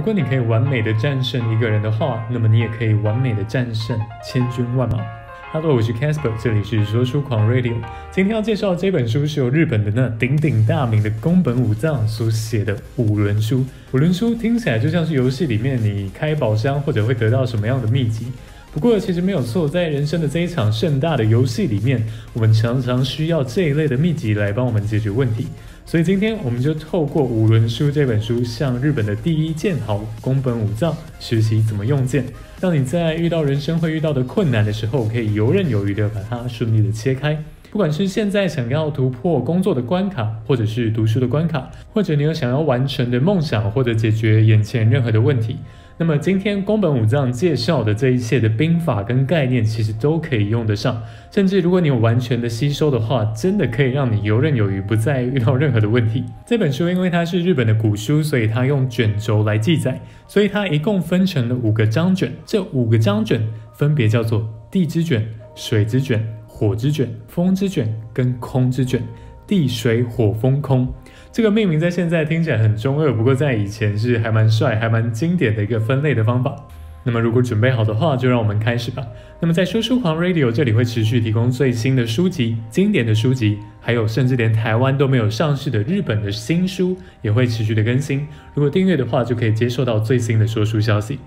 如果你可以完美的战胜一个人的话，那么你也可以完美的战胜千军万马。Hello， 我是 Casper， 这里是说书狂 Radio。今天要介绍这本书是由日本的那鼎鼎大名的宫本武藏所写的五轮书。五轮书听起来就像是游戏里面你开宝箱或者会得到什么样的秘籍。不过其实没有错，在人生的这一场盛大的游戏里面，我们常常需要这一类的秘籍来帮我们解决问题。所以今天我们就透过《五轮书》这本书，向日本的第一剑豪宫本武藏学习怎么用剑，让你在遇到人生会遇到的困难的时候，可以游刃有余的把它顺利的切开。不管是现在想要突破工作的关卡，或者是读书的关卡，或者你有想要完成的梦想，或者解决眼前任何的问题，那么今天宫本武藏介绍的这一切的兵法跟概念，其实都可以用得上。甚至如果你有完全的吸收的话，真的可以让你游刃有余，不再遇到任何的问题。这本书因为它是日本的古书，所以它用卷轴来记载，所以它一共分成了5个章卷。这5个章卷分别叫做地之卷、水之卷、火之卷、风之卷跟空之卷，地水火风空。这个命名在现在听起来很中二，不过在以前是还蛮帅、还蛮经典的一个分类的方法。那么如果准备好的话，就让我们开始吧。那么在说书狂 Radio 这里会持续提供最新的书籍、经典的书籍，还有甚至连台湾都没有上市的日本的新书也会持续的更新。如果订阅的话，就可以接受到最新的说书消息。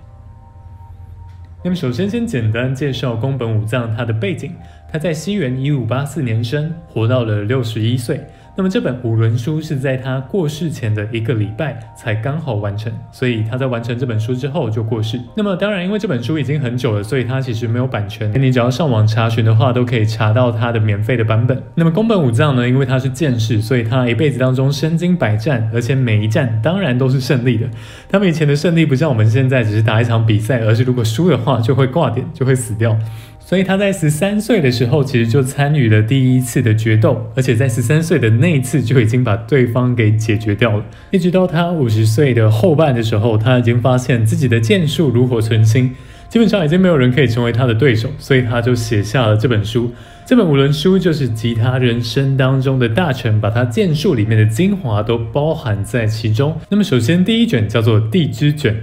那么首先先简单介绍宫本武藏他的背景。他在西元1584年生，活到了61岁。那么这本五轮书是在他过世前的1个礼拜才刚好完成，所以他在完成这本书之后就过世。那么当然因为这本书已经很久了，所以它其实没有版权，你只要上网查询的话都可以查到它的免费的版本。那么宫本武藏呢，因为他是剑士，所以他一辈子当中身经百战，而且每一战当然都是胜利的。他们以前的胜利不像我们现在只是打一场比赛，而是如果输的话就会挂点，就会死掉。所以他在13岁的时候其实就参与了第一次的决斗，而且在13岁的那一次就已经把对方给解决掉了。一直到他50岁的后半的时候，他已经发现自己的剑术炉火纯青，基本上已经没有人可以成为他的对手，所以他就写下了这本书。这本五轮书就是集他人生当中的大成，把他剑术里面的精华都包含在其中。那么首先第一卷叫做地之卷。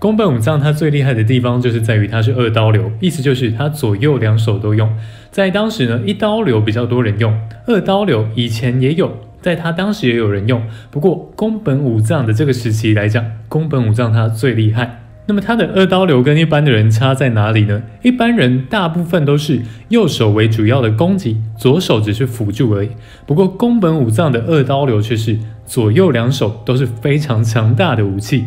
宫本武藏他最厉害的地方就是在于他是2刀流，意思就是他左右两手都用。在当时呢，1刀流比较多人用，2刀流以前也有，在他当时也有人用。不过宫本武藏的这个时期来讲，宫本武藏他最厉害。那么他的2刀流跟一般的人差在哪里呢？一般人大部分都是右手为主要的攻击，左手只是辅助而已。不过宫本武藏的2刀流却是左右两手都是非常强大的武器。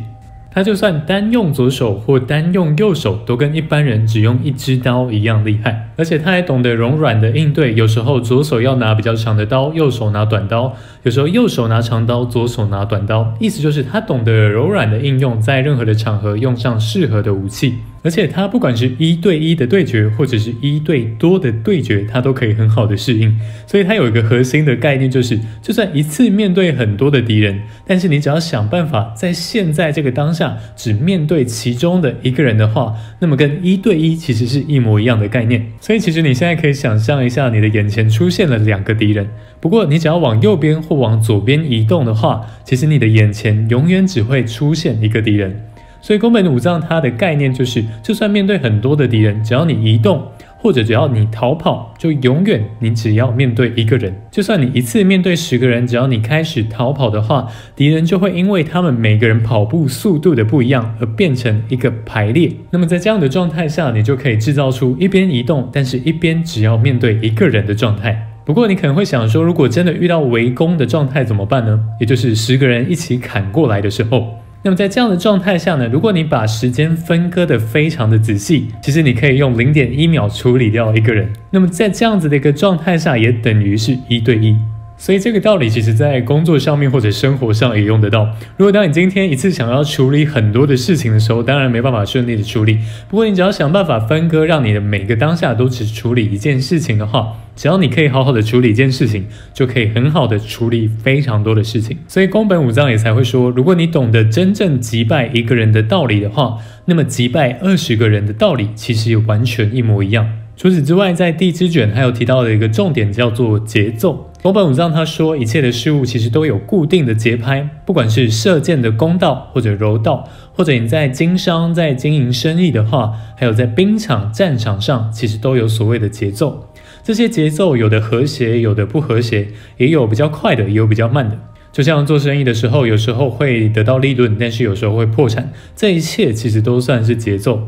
他就算单用左手或单用右手，都跟一般人只用1支刀一样厉害。而且他还懂得柔软的应对，有时候左手要拿比较长的刀，右手拿短刀；有时候右手拿长刀，左手拿短刀。意思就是他懂得柔软的应用，在任何的场合用上适合的武器。而且他不管是1对1的对决，或者是1对多的对决，他都可以很好的适应。所以他有一个核心的概念，就是就算一次面对很多的敌人，但是你只要想办法在现在这个当下只面对其中的一个人的话，那么跟1对1其实是一模一样的概念。所以其实你现在可以想象一下，你的眼前出现了2个敌人，不过你只要往右边或往左边移动的话，其实你的眼前永远只会出现一个敌人。所以宫本武藏他的概念就是，就算面对很多的敌人，只要你移动或者只要你逃跑，就永远你只要面对一个人。就算你一次面对10个人，只要你开始逃跑的话，敌人就会因为他们每个人跑步速度的不一样而变成一个排列。那么在这样的状态下，你就可以制造出一边移动，但是一边只要面对一个人的状态。不过你可能会想说，如果真的遇到围攻的状态怎么办呢？也就是10个人一起砍过来的时候。那么在这样的状态下呢，如果你把时间分割得非常的仔细，其实你可以用 0.1 秒处理掉一个人。那么在这样子的一个状态下，也等于是1对1。所以这个道理其实在工作上面或者生活上也用得到。如果当你今天一次想要处理很多的事情的时候，当然没办法顺利的处理，不过你只要想办法分割，让你的每个当下都只处理一件事情的话，只要你可以好好的处理一件事情，就可以很好的处理非常多的事情。所以宫本武藏也才会说，如果你懂得真正击败一个人的道理的话，那么击败20个人的道理其实也完全一模一样。除此之外，在地之卷还有提到的一个重点叫做节奏。罗本武藏他说，一切的事物其实都有固定的节拍，不管是射箭的弓道或者柔道，或者你在经商、在经营生意的话，还有在兵场、战场上，其实都有所谓的节奏。这些节奏有的和谐，有的不和谐，也有比较快的，也有比较慢的。就像做生意的时候，有时候会得到利润，但是有时候会破产，这一切其实都算是节奏。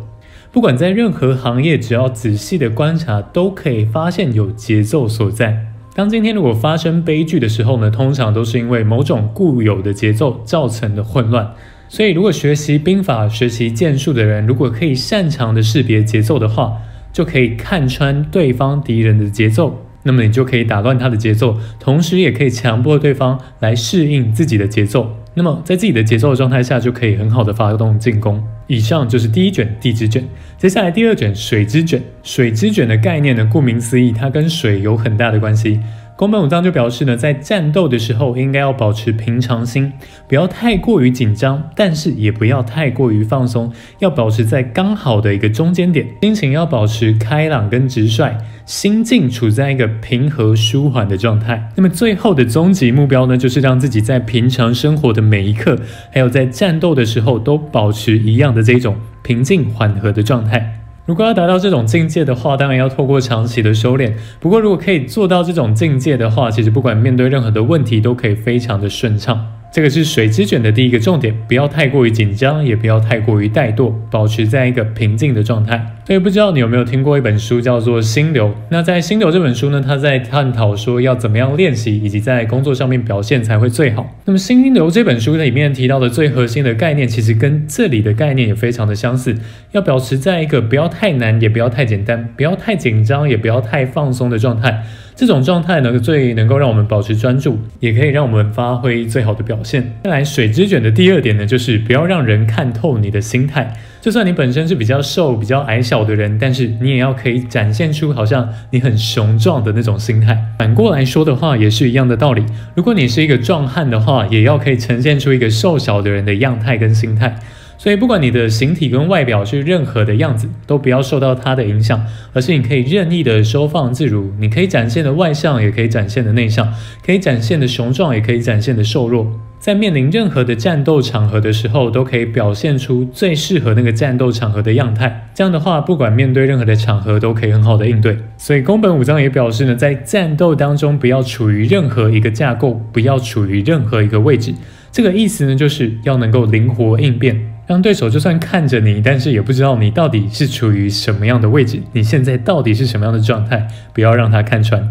不管在任何行业，只要仔细的观察，都可以发现有节奏所在。当今天如果发生悲剧的时候呢，通常都是因为某种固有的节奏造成的混乱。所以，如果学习兵法、学习剑术的人，如果可以擅长的识别节奏的话，就可以看穿对方敌人的节奏，那么你就可以打乱他的节奏，同时也可以强迫对方来适应自己的节奏。 那么，在自己的节奏的状态下，就可以很好的发动进攻。以上就是第一卷地之卷，接下来第二卷水之卷。水之卷的概念呢，顾名思义，它跟水有很大的关系。宫本武藏就表示呢，在战斗的时候，应该要保持平常心，不要太过于紧张，但是也不要太过于放松，要保持在刚好的一个中间点，心情要保持开朗跟直率，心境处在一个平和舒缓的状态。那么最后的终极目标呢，就是让自己在平常生活的每一刻，还有在战斗的时候，都保持一样的这种平静缓和的状态。 如果要达到这种境界的话，当然要透过长期的修炼。不过，如果可以做到这种境界的话，其实不管面对任何的问题，都可以非常的顺畅。这个是水之卷的第一个重点，不要太过于紧张，也不要太过于怠惰，保持在一个平静的状态。所以，不知道你有没有听过一本书叫做《心流》？那在《心流》这本书呢，它在探讨说要怎么样练习，以及在工作上面表现才会最好。那么，《心流》这本书里面提到的最核心的概念，其实跟这里的概念也非常的相似，要保持在一个不要 太难也不要太简单，不要太紧张也不要太放松的状态。这种状态呢，最能够让我们保持专注，也可以让我们发挥最好的表现。再来，水之卷的第二点呢，就是不要让人看透你的心态。就算你本身是比较瘦、比较矮小的人，但是你也要可以展现出好像你很雄壮的那种心态。反过来说的话，也是一样的道理。如果你是一个壮汉的话，也要可以呈现出一个瘦小的人的样态跟心态。 所以，不管你的形体跟外表是任何的样子，都不要受到它的影响，而是你可以任意的收放自如。你可以展现的外向，也可以展现的内向；可以展现的雄壮，也可以展现的瘦弱。在面临任何的战斗场合的时候，都可以表现出最适合那个战斗场合的样态。这样的话，不管面对任何的场合，都可以很好的应对。所以，宫本武藏也表示呢，在战斗当中，不要处于任何一个架构，不要处于任何一个位置。这个意思呢，就是要能够灵活应变。 让对手就算看着你，但是也不知道你到底是处于什么样的位置，你现在到底是什么样的状态，不要让他看穿。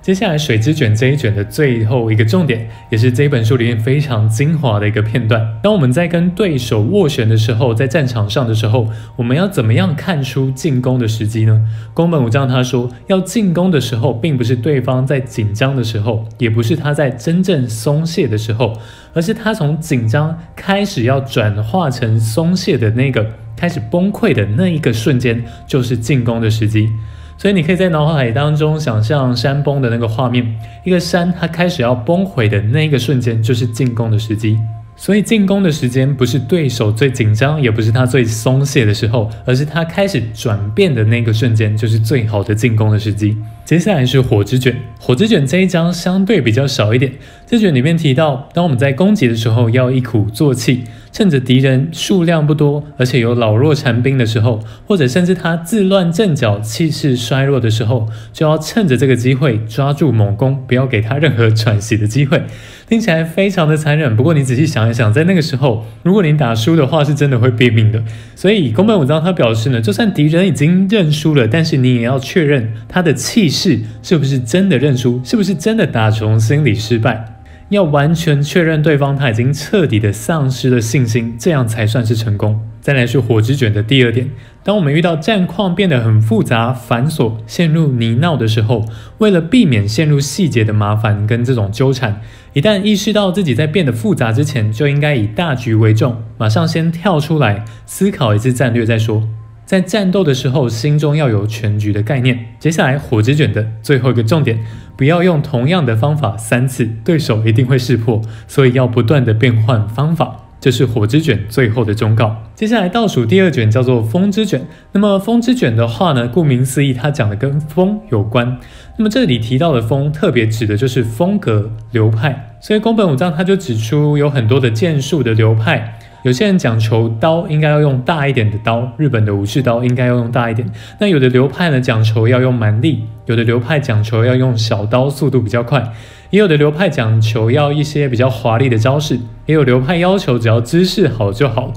接下来，水之卷这一卷的最后一个重点，也是这本书里面非常精华的一个片段。当我们在跟对手斡旋的时候，在战场上的时候，我们要怎么样看出进攻的时机呢？宫本武藏他说，要进攻的时候，并不是对方在紧张的时候，也不是他在真正松懈的时候。 而是他从紧张开始，要转化成松懈的那个开始崩溃的那一个瞬间，就是进攻的时机。所以你可以在脑海当中想象山崩的那个画面，一个山它开始要崩毁的那一个瞬间，就是进攻的时机。所以进攻的时间不是对手最紧张，也不是他最松懈的时候，而是他开始转变的那个瞬间，就是最好的进攻的时机。 接下来是火之卷，火之卷这一章相对比较少一点。这卷里面提到，当我们在攻击的时候，要一鼓作气，趁着敌人数量不多，而且有老弱残兵的时候，或者甚至他自乱阵脚、气势衰弱的时候，就要趁着这个机会抓住猛攻，不要给他任何喘息的机会。听起来非常的残忍，不过你仔细想一想，在那个时候，如果你打输的话，是真的会毙命的。所以宫本武藏他表示呢，就算敌人已经认输了，但是你也要确认他的气势 是不是真的认输？是不是真的打从心里失败？要完全确认对方他已经彻底的丧失了信心，这样才算是成功。再来是火之卷的第二点，当我们遇到战况变得很复杂、繁琐，陷入泥淖的时候，为了避免陷入细节的麻烦跟这种纠缠，一旦意识到自己在变得复杂之前，就应该以大局为重，马上先跳出来思考一次战略再说。 在战斗的时候，心中要有全局的概念。接下来，火之卷的最后一个重点，不要用同样的方法3次，对手一定会识破，所以要不断的变换方法。这是火之卷最后的忠告。接下来倒数第二卷叫做风之卷。那么风之卷的话呢，顾名思义，它讲的跟风有关。那么这里提到的风，特别指的就是风格流派。所以宫本武藏他就指出有很多的剑术的流派。 有些人讲求刀应该要用大一点的刀，日本的武士刀应该要用大一点。那有的流派呢讲求要用蛮力，有的流派讲求要用小刀，速度比较快。也有的流派讲求要一些比较华丽的招式，也有流派要求只要姿势好就好。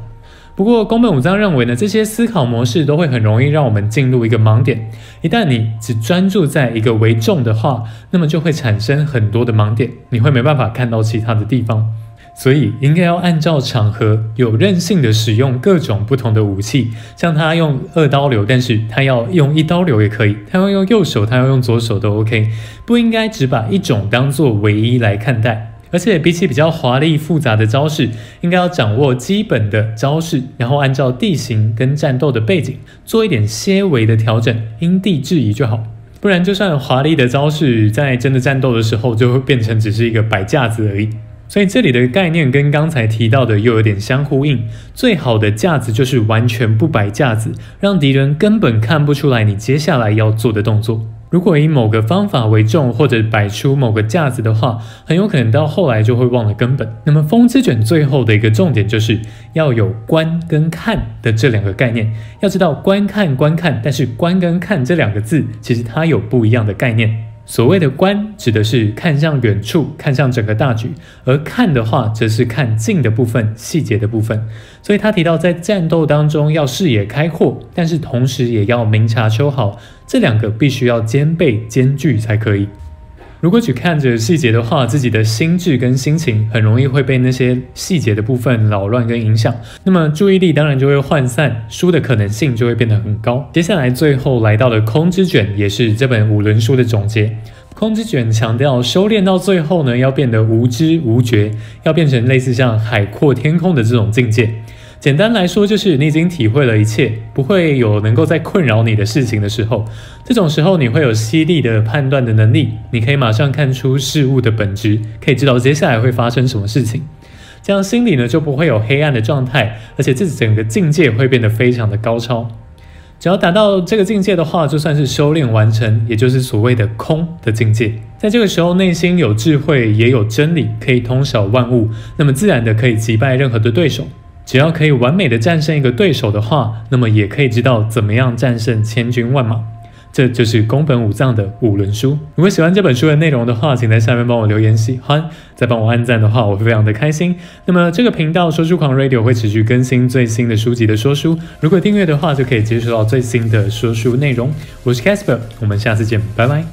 不过宫本武藏认为呢，这些思考模式都会很容易让我们进入一个盲点。一旦你只专注在一个为重的话，那么就会产生很多的盲点，你会没办法看到其他的地方。 所以应该要按照场合有韧性的使用各种不同的武器，像他用2刀流，但是他要用1刀流也可以，他要用右手，他要用左手都 OK， 不应该只把一种当作唯一来看待。而且比起比较华丽复杂的招式，应该要掌握基本的招式，然后按照地形跟战斗的背景做一点些微的调整，因地制宜就好。 不然，就算华丽的招式，在真的战斗的时候，就会变成只是一个摆架子而已。 所以这里的概念跟刚才提到的又有点相呼应。最好的架子就是完全不摆架子，让敌人根本看不出来你接下来要做的动作。如果以某个方法为重，或者摆出某个架子的话，很有可能到后来就会忘了根本。那么风之卷最后的一个重点就是要有观跟看的这两个概念。要知道观看，但是观跟看这两个字其实它有不一样的概念。 所谓的观，指的是看向远处，看向整个大局；而看的话，则是看近的部分、细节的部分。所以他提到，在战斗当中要视野开阔，但是同时也要明察秋毫，这两个必须要兼备、兼具才可以。如果只看着细节的话，自己的心智跟心情很容易会被那些细节的部分扰乱跟影响，那么注意力当然就会涣散，输的可能性就会变得很高。接下来最后来到了空之卷，也是这本5轮书的总结。空之卷强调修炼到最后呢，要变得无知无觉，要变成类似像海阔天空的这种境界。 简单来说，就是你已经体会了一切，不会有能够再困扰你的事情的时候。这种时候，你会有犀利的判断的能力，你可以马上看出事物的本质，可以知道接下来会发生什么事情。这样心里呢就不会有黑暗的状态，而且这整个境界会变得非常的高超。只要达到这个境界的话，就算是修炼完成，也就是所谓的空的境界。在这个时候，内心有智慧，也有真理，可以通晓万物，那么自然的可以击败任何的对手。 只要可以完美的战胜一个对手的话，那么也可以知道怎么样战胜千军万马。这就是宫本武藏的5轮书。如果喜欢这本书的内容的话，请在下面帮我留言喜欢，再帮我按赞的话，我会非常的开心。那么这个频道说书狂 Radio 会持续更新最新的书籍的说书，如果订阅的话，就可以接收到最新的说书内容。我是 Casper， 我们下次见，拜拜。